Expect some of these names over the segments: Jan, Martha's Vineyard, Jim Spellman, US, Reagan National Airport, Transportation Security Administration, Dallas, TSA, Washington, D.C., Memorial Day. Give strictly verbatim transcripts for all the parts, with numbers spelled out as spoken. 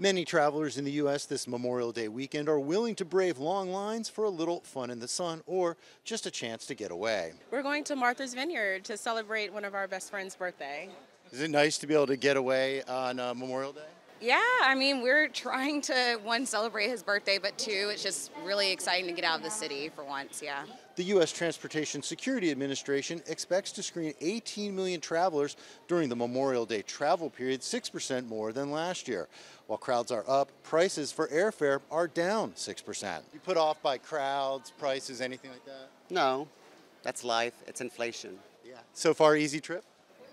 Many travelers in the U S this Memorial Day weekend are willing to brave long lines for a little fun in the sun or just a chance to get away. We're going to Martha's Vineyard to celebrate one of our best friend's birthday. Is it nice to be able to get away on uh, Memorial Day? Yeah, I mean, we're trying to, one, celebrate his birthday, but two, it's just really exciting to get out of the city for once, yeah. The U S Transportation Security Administration expects to screen eighteen million travelers during the Memorial Day travel period, six percent more than last year. While crowds are up, prices for airfare are down six percent. You put off by crowds, prices, anything like that? No, that's life. It's inflation. Yeah. So far, easy trip?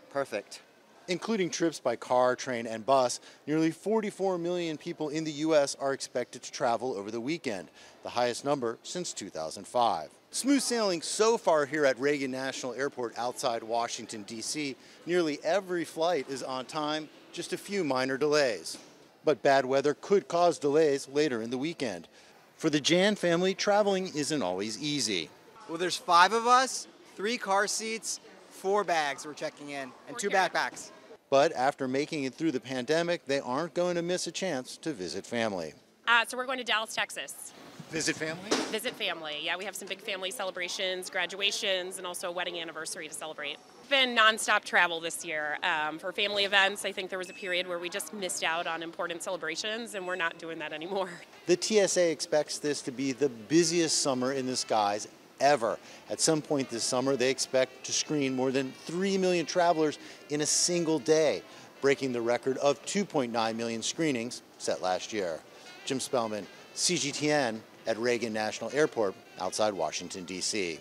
Perfect. Including trips by car, train, and bus, nearly forty-four million people in the U S are expected to travel over the weekend, the highest number since two thousand five. Smooth sailing so far here at Reagan National Airport outside Washington, D C Nearly every flight is on time, just a few minor delays. But bad weather could cause delays later in the weekend. For the Jan family, traveling isn't always easy. Well, there's five of us, three car seats, four bags we're checking in, and two backpacks. But after making it through the pandemic, they aren't going to miss a chance to visit family. Uh, so we're going to Dallas, Texas. Visit family? Visit family, yeah. We have some big family celebrations, graduations, and also a wedding anniversary to celebrate. It's been nonstop travel this year. Um, for family events, I think there was a period where we just missed out on important celebrations, and we're not doing that anymore. The T S A expects this to be the busiest summer in the skies ever. At some point this summer, they expect to screen more than three million travelers in a single day, breaking the record of two point nine million screenings set last year. Jim Spellman, C G T N at Reagan National Airport outside Washington, D C